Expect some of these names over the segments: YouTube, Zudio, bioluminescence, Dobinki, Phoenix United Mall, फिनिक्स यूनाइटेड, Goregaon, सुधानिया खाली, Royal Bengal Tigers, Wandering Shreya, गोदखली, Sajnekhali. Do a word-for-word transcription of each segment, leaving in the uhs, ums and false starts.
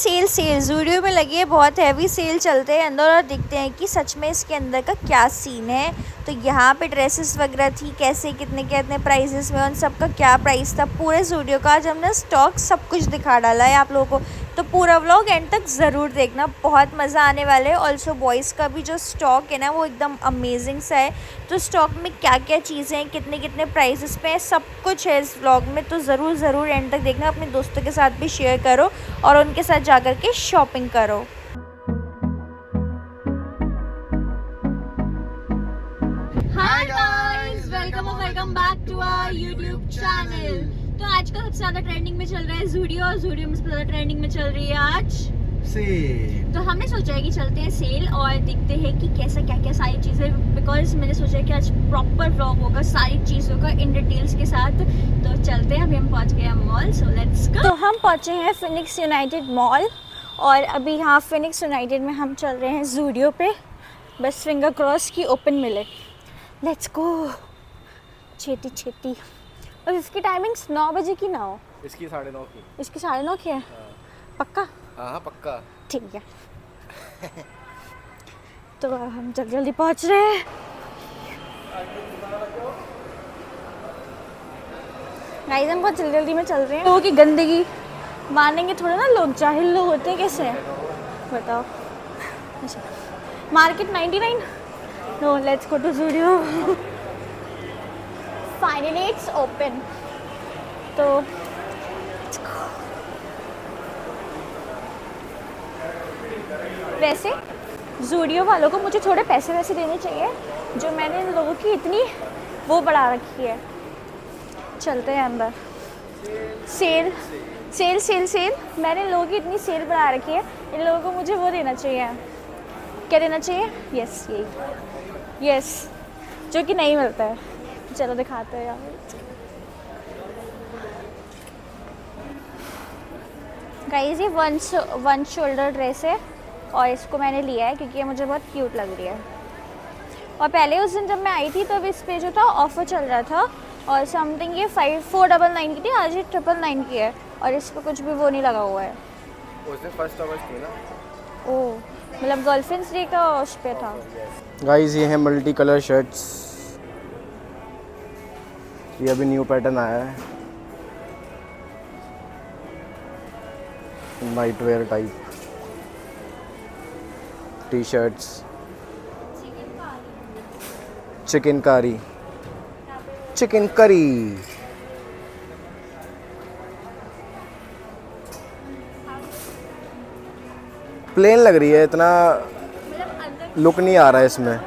Cell cell Zudio में लगी है, बहुत हैवी सेल चलते हैं अंदर और देखते हैं कि सच में इसके अंदर का क्या सीन है। तो यहाँ पे ड्रेसेस वगैरह थी, कैसे कितने कितने प्राइसेस में, उन सब का क्या प्राइस था, पूरे ज़ूडियो का आज हमने स्टॉक सब कुछ दिखा डाला है आप लोगों को। तो पूरा व्लॉग एंड तक ज़रूर देखना, बहुत मज़ा आने वाला है। ऑल्सो बॉयज़ का भी जो स्टॉक है ना वो एकदम अमेजिंग सा है। तो स्टॉक में क्या क्या चीज़ें हैं, कितने कितने प्राइसेस पे है, सब कुछ है इस व्लॉग में। तो ज़रूर ज़रूर एंड तक देखना, अपने दोस्तों के साथ भी शेयर करो और उनके साथ जाकर के शॉपिंग करो। हाय गाइस, वेलकम और welcome back to our YouTube channel. तो आज का सबसे ज्यादा ट्रेंडिंग में चल रहा है ज़ूडियो, और ज़ूडियो में सबसे ज्यादा ट्रेंडिंग में चल रही है आज सेल। तो हमने सोचा है कि चलते हैं सेल और देखते हैं कि कैसा क्या क्या सारी चीज़ें, बिकॉज मैंने सोचा कि आज प्रॉपर व्लॉग होगा सारी चीज़ों का इन डिटेल्स के साथ। तो चलते हैं, अभी हम पहुंच गए हैं मॉल, सो लेट्स गो। तो हम पहुंचे हैं फिनिक्स यूनाइटेड मॉल और अभी यहाँ फिनिक्स यूनाइटेड में हम चल रहे हैं ज़ूडियो पे, बस फिंगर क्रॉस की ओपन मिले। Let's go. छेती छेती। और इसकी टाइमिंग्स नौ बजे की ना हो, इसकी साढ़े नौ की इसकी साढ़े नौ की है। पक्का? हाँ पक्का, ठीक है। तो हम जल्दी जल्दी पहुंच रहे हैं। गाइस हम बहुत जल्दी जल्दी में चल रहे हैं। लोगों की गंदगी मानेंगे थोड़ा ना, लोग जाहिल लोग होते हैं कैसे हैं बताओ। अच्छा market ninety nine. No let's go to Zudio. Finally it's open. तो वैसे ज़ूडियो वालों को मुझे थोड़े पैसे वैसे देने चाहिए, जो मैंने इन लोगों की इतनी वो बढ़ा रखी है। चलते हैं अंदर। सेल सेल सेल सेल मैंने इन लोगों की इतनी सेल बढ़ा रखी है, इन लोगों को मुझे वो देना चाहिए। क्या देना चाहिए? यस यही यस, जो कि नहीं मिलता है। चलो दिखाते हैं यार। गाइस ये वन वन शोल्डर ड्रेस है और इसको मैंने लिया है क्योंकि ये मुझे बहुत क्यूट लग रही है। और पहले उस दिन जब मैं आई थी तब तो इस पे जो था ऑफ़र चल रहा था और समथिंग ये फाइव फोर डबल नाइन की थी, आज ये ट्रिपल नाइन की है और इस पर कुछ भी वो नहीं लगा हुआ है। उस दिन फर्स्ट अगस्त थी ना, ओह मतलब गर्लफ्रेंड्स डे का उस पे था। गाइस ये है मल्टी कलर शर्ट्स, ये अभी न्यू पैटर्न आया है, night wear type T shirts, chikankari chikankari. Plain लग रही है, इतना लुक नहीं आ रहा है इसमें।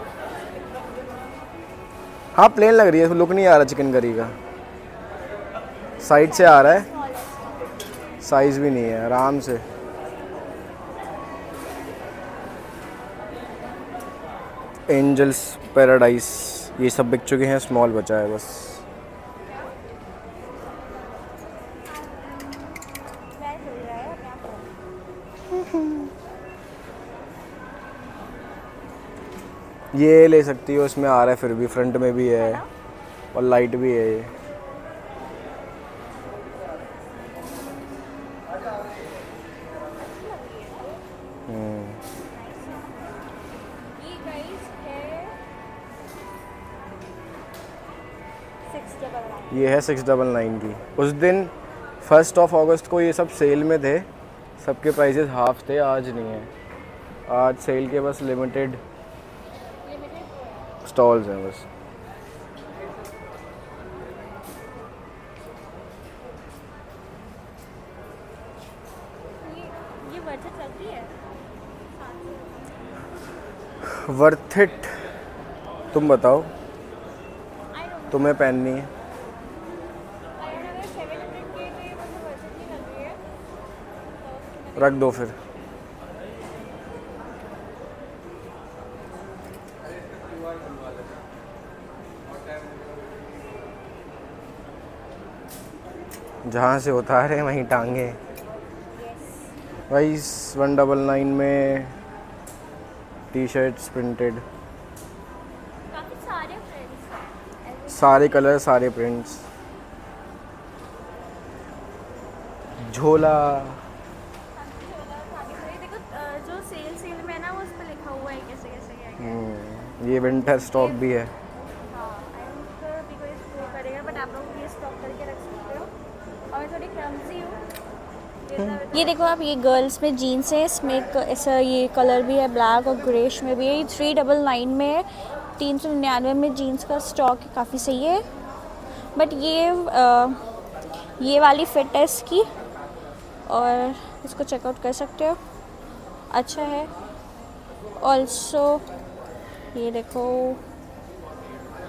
हाँ प्लेन लग रही है, लुक नहीं आ रहा चिकन करी का। साइड से आ रहा है, साइज भी नहीं है, आराम से। एंजल्स पैराडाइज ये सब बिक चुके हैं, स्मॉल बचा है बस। ये ले सकती हो, इसमें आ रहा है फिर भी, फ्रंट में भी है और लाइट भी है ये। ये है सिक्स डबल नाइन की। उस दिन फर्स्ट ऑफ अगस्त को ये सब सेल में थे, सबके प्राइसेस हाफ थे, आज नहीं है। आज सेल के बस लिमिटेड स्टॉल्स हैं बस। ये वर्थ इट लगती है। वर्थ इट तुम बताओ, तुम्हें पहननी है। रख दो फिर। जहाँ से उतारे वहीं टांगे। वाइस वन डबल नाइन में टी शर्ट्स प्रिंटेड, सारे कलर सारे प्रिंट्स। झोला पहना हुआ उस पे लिखा हुआ है कैसे कैसे क्या क्या। ये विंटर स्टॉक भी है। हां आई एम श्योर भी कोई स्टोर करेगा, बट आप लोग ये स्टॉक करके रख सकते हो। और थोड़ी क्रम्सी हो। ये देखो आप, ये गर्ल्स में जीन्स है, इसमें ऐसा ये कलर भी है ब्लैक और ग्रेश में भी है। ये थ्री डबल नाइन में है, तीन सौ निन्यानवे में जीन्स का स्टॉक काफ़ी सही है। बट ये आ, ये वाली फिट है इसकी, और इसको चेकआउट कर सकते हो, अच्छा है। ऑल्सो ये देखो,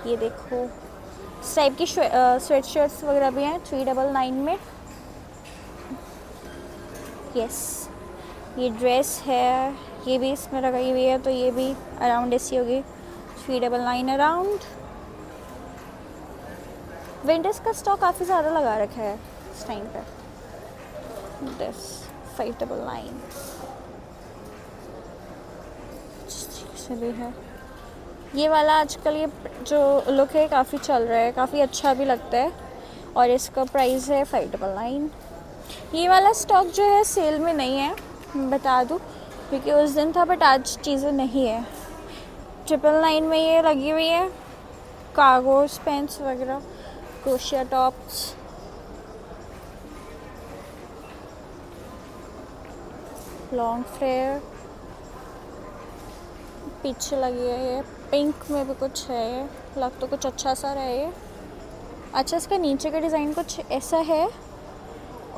ये देखो इस टाइप की स्वेट शर्ट्स वगैरह भी हैं थ्री डबल नाइन में। यस, ये ड्रेस है, ये भी इसमें लगाई हुई है, तो ये भी अराउंड ऐसी होगी three double nine around. Winters का स्टॉक काफ़ी ज़्यादा लगा रखा है इस टाइम पे। दिस फाइव डबल नाइन से भी है। ये वाला आजकल ये जो लुक है काफ़ी चल रहा है, काफ़ी अच्छा भी लगता है, और इसका प्राइस है फाइव डबल नाइन। ये वाला स्टॉक जो है सेल में नहीं है, बता दूँ, क्योंकि उस दिन था बट आज चीज़ें नहीं है। ट्रिपल नाइन में ये लगी हुई है कार्गोस पैंट्स वगैरह, क्रोशिया टॉप्स। लॉन्ग फ्लेयर पीछे लगी है। ये पिंक में भी कुछ है, लग तो कुछ अच्छा सा रहा है ये। अच्छा, इसका नीचे का डिज़ाइन कुछ ऐसा है,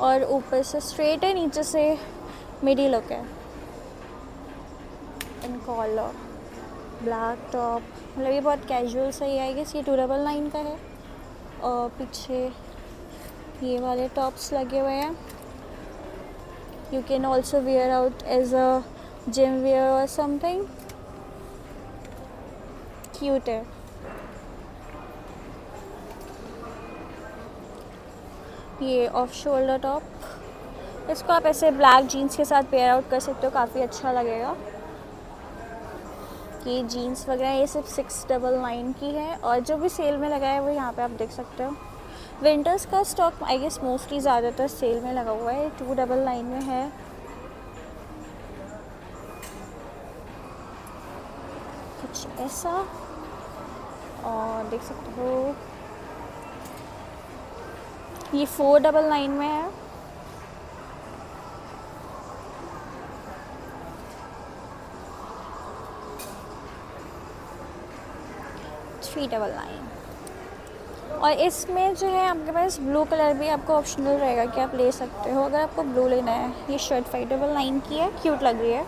और ऊपर से स्ट्रेट है, नीचे से मिडी लुक है। इन कॉलर ब्लैक टॉप, मतलब ये बहुत कैजुअल सही आएगी। ये टू डबल नाइन का है, और पीछे ये वाले टॉप्स लगे हुए हैं। You can also wear out as a gym wear और समथिंग, क्यूट है। ये ऑफ शोल्डर टॉप, इसको आप ऐसे ब्लैक जीन्स के साथ पेयर आउट कर सकते हो, काफ़ी अच्छा लगेगा। ये जीन्स वगैरह ये सिर्फ सिक्स डबल नाइन की है, और जो भी सेल में लगा है वो यहाँ पे आप देख सकते हो। विंटर्स का स्टॉक आई गेस मोस्टली ज़्यादातर सेल में लगा हुआ है, टू डबल नाइन में है। कुछ ऐसा और देख सकते हो, ये फोर डबल नाइन में है। Three double nine. और इसमें जो है आपके पास ब्लू कलर भी आपको ऑप्शनल रहेगा कि आप ले सकते हो अगर आपको ब्लू लेना है। ये शर्ट फाइव डबल नाइन की है, क्यूट लग रही है।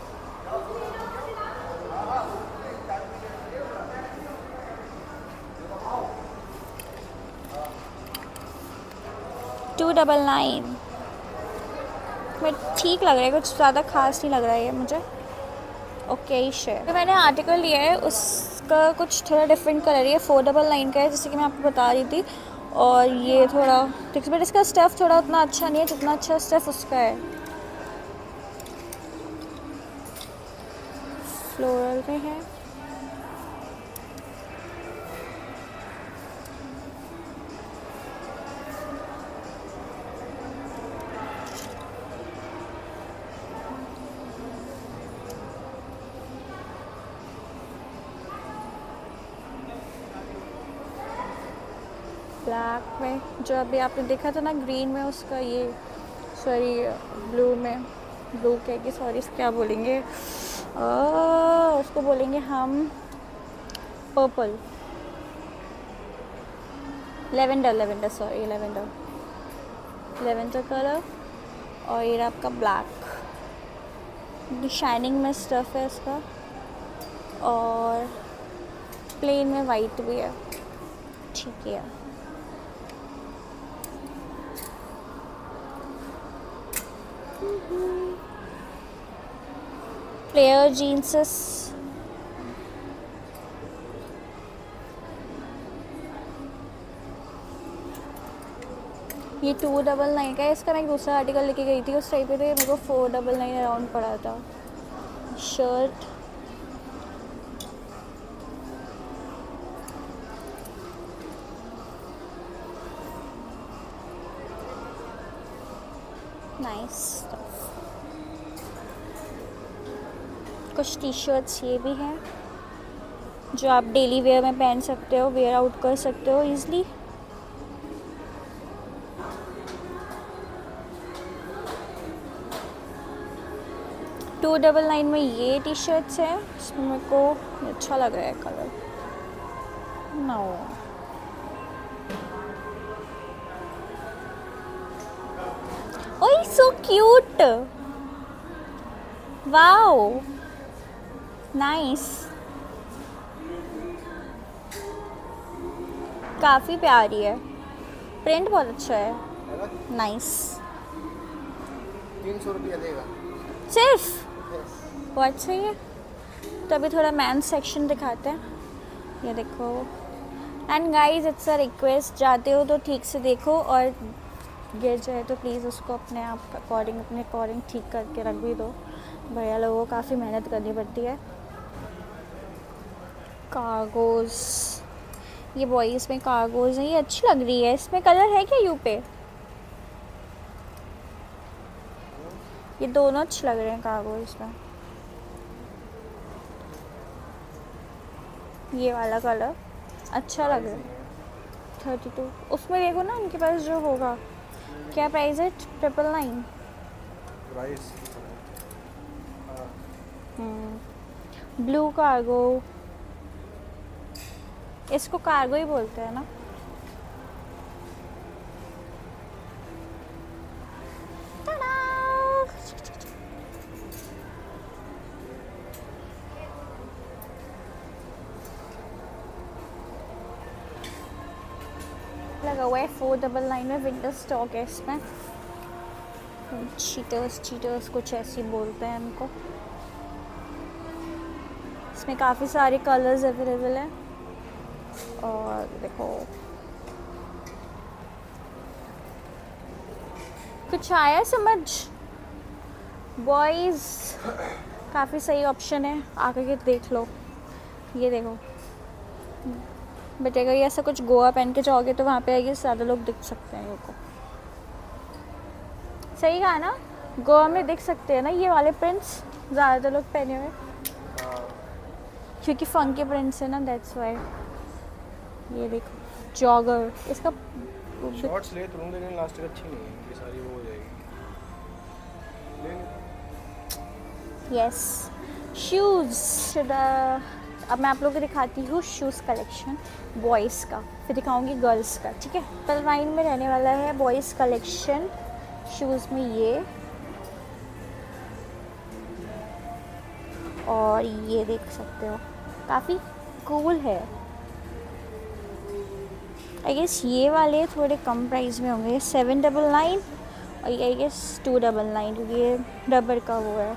टू डबल नाइन, बट ठीक लग रहा है, कुछ ज़्यादा खास नहीं लग रहा है ये मुझे। ओके, ये शर्ट तो मैंने आर्टिकल लिया है, उस का कुछ थोड़ा डिफरेंट कलर है, फोर डबल नाइन का है, जैसे कि मैं आपको बता रही थी। और ये थोड़ा ठीक, बट इसका स्टफ़ थोड़ा उतना अच्छा नहीं है जितना अच्छा स्टफ़ उसका है। फ्लोरल में है, ब्लैक में जो अभी आपने देखा था ना, ग्रीन में उसका ये, सॉरी ब्लू में, ब्लू कह के सॉरी क्या बोलेंगे आ, उसको बोलेंगे हम purple, lavender lavender sorry lavender lavender colour. और ये आपका ब्लैक शाइनिंग में स्टफ है इसका, और प्लेन में वाइट भी है। ठीक है, प्लेयर जीन्सेस, ये टू डबल नाइन का है। इसका मैं एक दूसरा आर्टिकल लेके गई थी उस टाइम पे, तो ये मेरे को फोर डबल नाइन अराउंड पड़ा था। शर्ट नाइस, कुछ टी शर्ट्स ये भी हैं जो आप डेली वेयर में पहन सकते हो, वेयर आउट कर सकते हो ईज़िली। टू डबल नाइन में ये टी शर्ट्स हैं, इसमें मेरे को अच्छा लग रहा है colour. No oh so cute, wow nice, काफ़ी प्यारी है, प्रिंट बहुत अच्छा है, नाइस। तीन सौ रुपया देगा सिर्फ। बहुत सही है। तो अभी थोड़ा मैन सेक्शन दिखाते हैं, ये देखो। And guys it's a request, जाते हो तो ठीक से देखो और गिर जाए तो प्लीज़ उसको अपने आप अकॉर्डिंग अपने अकॉर्डिंग ठीक करके रख भी दो। भैया लोगों को काफ़ी मेहनत करनी पड़ती है। कार्गोज़, ये बॉयज़ में कार्गोज़ हैं, ये अच्छी लग रही है। इसमें कलर है क्या यू पे? ये दोनों अच्छे लग रहे हैं कार्गोज़ में। ये वाला कलर अच्छा लग रहा है। थर्टी टू उसमें देखो ना, इनके पास जो होगा। क्या प्राइस है? Triple nine price. Blue cargo, इसको कार्गो ही बोलते हैं ना। लगा हुआ है फोर डबल नाइन में, विंटर स्टॉक है इसमें। चीटर्स चीटर्स कुछ ऐसी बोलते हैं इनको। इसमें काफ़ी सारे कलर्स अवेलेबल हैं और देखो कुछ आया समझ। बॉयज़ काफ़ी सही ऑप्शन है, आकर के देख लो। ये देखो बेटे, अगर ये ऐसा कुछ गोवा पहन के जाओगे तो वहाँ पे आइए ज़्यादा लोग दिख सकते हैं। इनको सही कहा ना, गोवा में दिख सकते हैं ना ये वाले प्रिंट्स ज़्यादातर लोग पहने हुए, क्योंकि फंकी प्रिंट्स है ना, दैट्स वाई। ये देखो जॉगर, इसका शॉर्ट्स ले तो लेकिन लास्ट तक अच्छी नहीं है, ये सारी वो हो जाएगी। यस शूज़, अब मैं आप लोगों को दिखाती हूँ शूज़ कलेक्शन बॉयज़ का, फिर दिखाऊंगी गर्ल्स का, ठीक है। ट्रिपल नाइन में रहने वाला है बॉयज़ कलेक्शन। शूज़ में ये और ये देख सकते हो, काफ़ी कूल है। आई गेस ये वाले थोड़े कम प्राइस में होंगे, सेवन डबल नाइन और ये I guess two double nine ये रबर का वो है।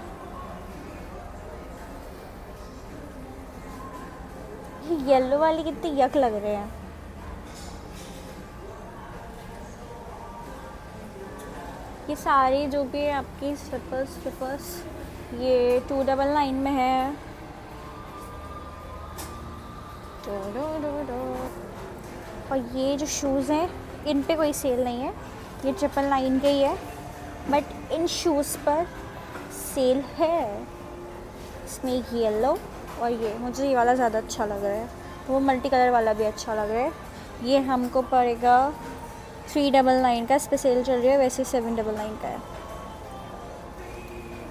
येलो वाले कितने यक लग रहे हैं। ये सारे जो भी है आपकी स्लिपर्स स्लिपर्स ये टू डबल नाइन में है। दो दो दो दो। और ये जो शूज़ हैं इन पे कोई सेल नहीं है, ये ट्रिपल नाइन के ही है, बट इन शूज़ पर सेल है। इसमें येलो और ये, मुझे ये वाला ज़्यादा अच्छा लग रहा है, वो मल्टी कलर वाला भी अच्छा लग रहा है। ये हमको पड़ेगा थ्री डबल नाइन का, इस पर सेल चल रही है, वैसे सेवन डबल नाइन का है।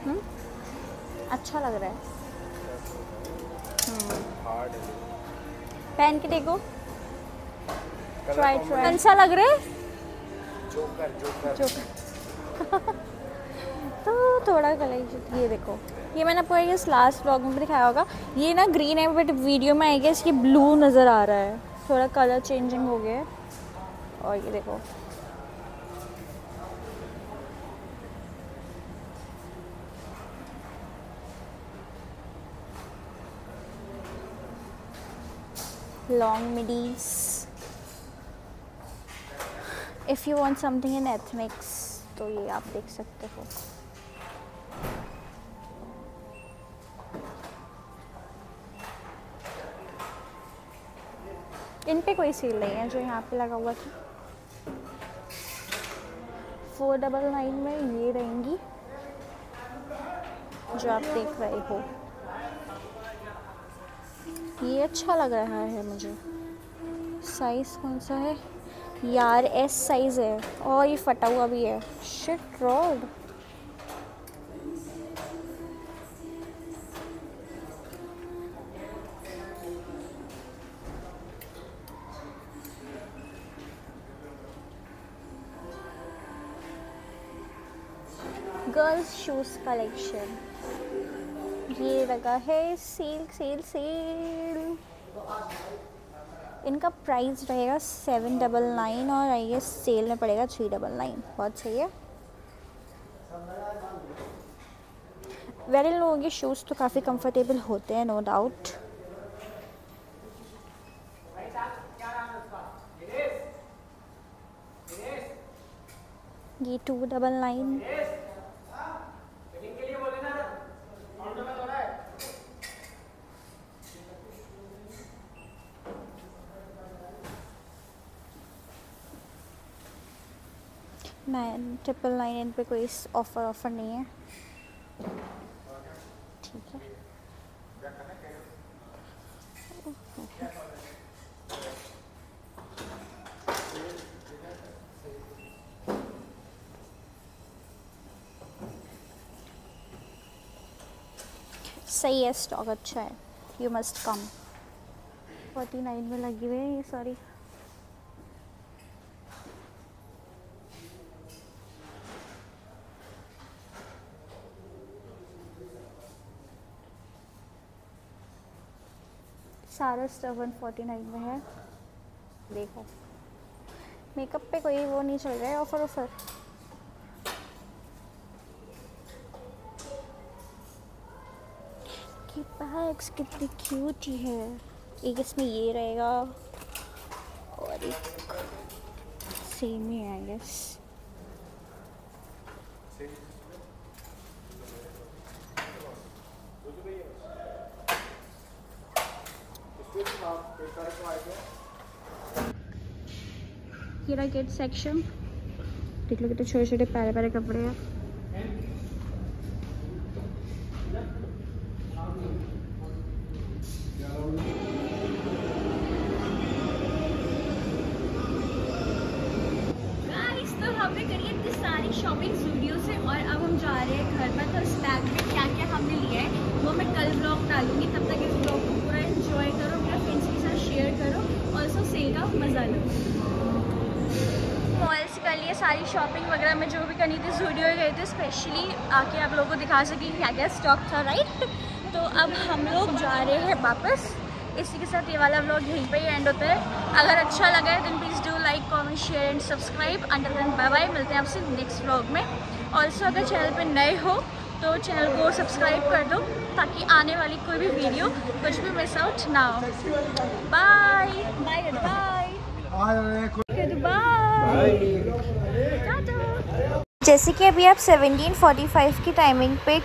हुँ? अच्छा लग रहा है, पहन के देखो, ट्राई ट्राई। कौन सा लग रहा है? Joker, joker. जोकर। तो थोड़ा कलर, ये देखो, ये मैंने आपको आई गेस लास्ट व्लॉग में दिखाया होगा। ये ना ग्रीन है बट वीडियो में आई गेस ये ब्लू नज़र आ रहा है, थोड़ा कलर चेंजिंग हो गया है। और ये देखो long midis, if you want something in ethnics तो ये आप देख सकते हो। इन पे कोई सील नहीं है जो यहाँ पे लगा हुआ था। फोर डबल नाइन में ये रहेंगी जो आप देख रहे हो। ये अच्छा लग रहा है मुझे। साइज़ कौन सा है यार? एस साइज़ है और ये फटा हुआ भी है। Shit rod. Girls shoes collection ये लगा है। Sale sale sale. इनका प्राइस रहेगा सेवन डबल नाइन और आई गेस सेल में पड़ेगा थ्री डबल नाइन। बहुत सही है। वेरी लोगों के शूज़ तो काफ़ी कंफर्टेबल होते हैं, नो डाउट। ये two double nine. Nine triple nine इन पर कोई ऑफ़र ऑफ़र नहीं है, ठीक है। सही है, स्टॉक अच्छा है। You must come. Forty nine में लगी हुई है ये सारी। सारा स्टफ वन फोर्टी नाइन में है। देखो मेकअप पे कोई वो नहीं चल रहा है ऑफर ऑफर। की बैग्स कितनी क्यूट ही है। एक इसमें ये रहेगा और एक सेम ही है आई गेस। ये रहा किड सेक्शन। देख लो कितने छोटे छोटे प्यारे प्यारे कपड़े हैं। गाइस तो हमने करी इतनी सारी शॉपिंग ज़ूडियो से और अब हम जा रहे हैं घर पर। तो इस बैग में क्या क्या हमने लिया है वो मैं कल ब्लॉग डालूंगी। तब तक इस ब्लॉग को पूरा एंजॉय करो, मेरे फ्रेंड्स के साथ शेयर करो और सो सेल का मज़ा लो। मॉल से कर लिए सारी शॉपिंग वगैरह। मैं जो भी करनी थी ज़ूडियो गई थी स्पेशली आके आप लोगों को दिखा सकें क्या क्या स्टॉक था, राइट। तो अब हम लोग जा रहे हैं वापस। इसी के साथ ये वाला व्लॉग यहीं पे ही एंड होता है। अगर अच्छा लगा है then please do like comment share and subscribe. Under then bye bye. मिलते हैं आपसे नेक्स्ट व्लॉग में। ऑल्सो अगर चैनल पर नए हो तो चैनल को सब्सक्राइब कर दो ताकि आने वाली कोई भी वीडियो कुछ भी मिस आउट ना हो। Bye bye bye bye. जैसे कि अभी आप सेवनटीन फोर्टी फाइव की टाइमिंग पे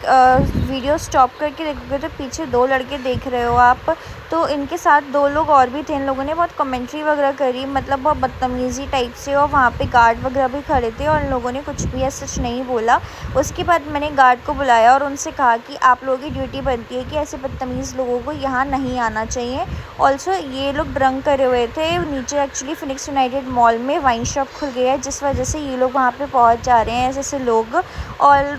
वीडियो स्टॉप करके देखोगे तो पीछे दो लड़के देख रहे हो आप। तो इनके साथ दो लोग और भी थे। इन लोगों ने बहुत कमेंट्री वगैरह करी, मतलब बहुत बदतमीज़ी टाइप से। और वहाँ पे गार्ड वगैरह भी खड़े थे और इन लोगों ने कुछ भी ऐसा सच नहीं बोला। उसके बाद मैंने गार्ड को बुलाया और उनसे कहा कि आप लोगों की ड्यूटी बनती है कि ऐसे बदतमीज़ लोगों को यहाँ नहीं आना चाहिए। ऑल्सो ये लोग ड्रंक करे हुए थे। नीचे एक्चुअली फिनिक्स यूनाइटेड मॉल में वाइन शॉप खुल गया है जिस वजह से ये लोग वहाँ पर पहुँच जा रहे हैं ऐसे ऐसे लोग। और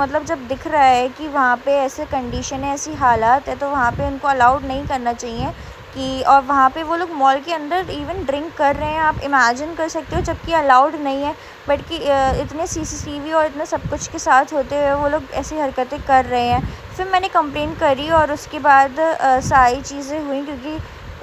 मतलब जब दिख रहा है कि वहाँ पे ऐसे कंडीशन है, ऐसी हालात है, तो वहाँ पे उनको अलाउड नहीं करना चाहिए कि। और वहाँ पे वो लोग मॉल के अंदर इवन ड्रिंक कर रहे हैं, आप इमेजिन कर सकते हो, जबकि अलाउड नहीं है। बट कि इतने सीसीटीवी और इतना सब कुछ के साथ होते हुए वो लोग ऐसी हरकतें कर रहे हैं। फिर मैंने कंप्लेंट करी और उसके बाद सारी चीज़ें हुई, क्योंकि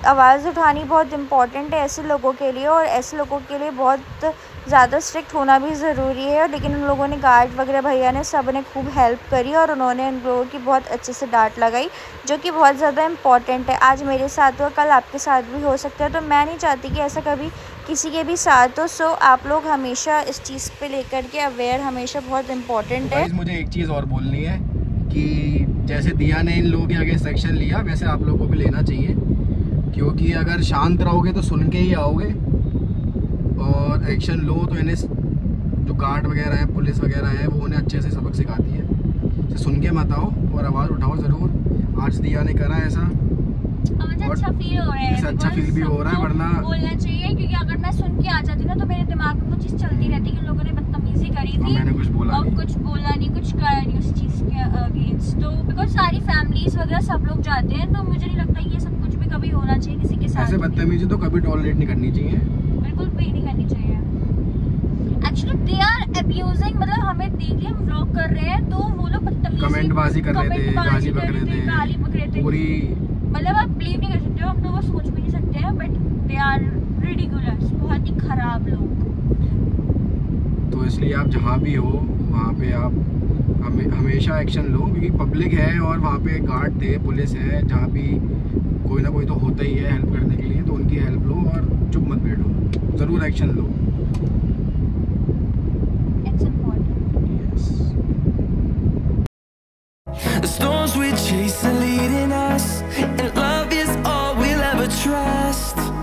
आवाज़ उठानी बहुत इम्पॉर्टेंट है ऐसे लोगों के लिए। और ऐसे लोगों के लिए बहुत ज़्यादा स्ट्रिक्ट होना भी ज़रूरी है। लेकिन उन लोगों ने गार्ड वगैरह भैया ने सब ने खूब हेल्प करी और उन्होंने उन लोगों की बहुत अच्छे से डांट लगाई, जो कि बहुत ज़्यादा इम्पॉर्टेंट है। आज मेरे साथ हुआ, कल आपके साथ भी हो सकता है। तो मैं नहीं चाहती कि ऐसा कभी किसी के भी साथ हो। सो आप लोग हमेशा इस चीज़ पे लेकर के अवेयर हमेशा बहुत इम्पॉर्टेंट है। मुझे एक चीज़ और बोलनी है कि जैसे दिया ने इन लोगों के आगे सेक्शन लिया वैसे आप लोगों को भी लेना चाहिए, क्योंकि अगर शांत रहोगे तो सुन के ही आओगे और एक्शन लो तो इन्हें जो गार्ड वगैरह है, पुलिस वगैरह है, वो उन्हें अच्छे से सबक सिखाती है। सुन के मत आओ और आवाज़ उठाओ ज़रूर। आज दिया ने करा ऐसा अच्छा फील हो रहा है, अच्छा फील भी हो रहा है, वरना बोलना चाहिए, क्योंकि अगर मैं सुन के आ जाती ना तो मेरे दिमाग में वो चीज चलती रहती कि लोगों ने बदतमीजी करी थी, मैंने कुछ बोला और कुछ बोला नहीं, कुछ करा नहीं उस चीज के अगेंस्ट। तो बिकॉज सारी फैमिलीज वगैरह सब लोग जाते हैं, तो मुझे नहीं लगता ये सब कुछ भी कभी होना चाहिए किसी के साथ। ऐसे बदतमीजी तो कभी टॉलरेट नहीं करनी चाहिए, बिल्कुल भी नहीं करनी चाहिए। एक्चुअली दे आर अब्यूजिंग, मतलब हमें देख के हम व्लॉग कर रहे हैं तो वो लोग बदतमीजी कमेंटबाजी कर रहे थे, गाली बक रहे थे, गाली बक रहे थे पूरी, मतलब आप बिलीव नहीं कर सकते हो, हम तो वो सोच भी नहीं सकते हैं, बट दे आर रिडिकुलस, बहुत ही खराब लोग। तो इसलिए आप जहाँ भी हो वहाँ पे आप हमे, हमेशा एक्शन लो, क्योंकि पब्लिक है और वहाँ पे गार्ड थे, पुलिस है, जहाँ भी कोई ना कोई तो होता ही है हेल्प करने के लिए, तो उनकी हेल्प लो और चुप मत बैठो, ज़रूर एक्शन लो। It's important. Yes. And love is all we'll ever trust.